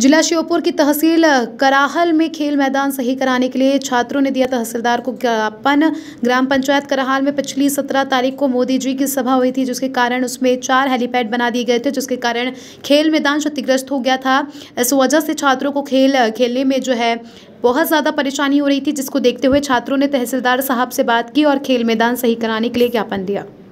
जिला श्योपुर की तहसील कराहल में खेल मैदान सही कराने के लिए छात्रों ने दिया तहसीलदार को ज्ञापन। ग्राम पंचायत कराहल में पिछली 17 तारीख को मोदी जी की सभा हुई थी, जिसके कारण उसमें 4 हेलीपैड बना दिए गए थे, जिसके कारण खेल मैदान क्षतिग्रस्त हो गया था। इस वजह से छात्रों को खेलने में जो है बहुत ज़्यादा परेशानी हो रही थी, जिसको देखते हुए छात्रों ने तहसीलदार साहब से बात की और खेल मैदान सही कराने के लिए ज्ञापन दिया।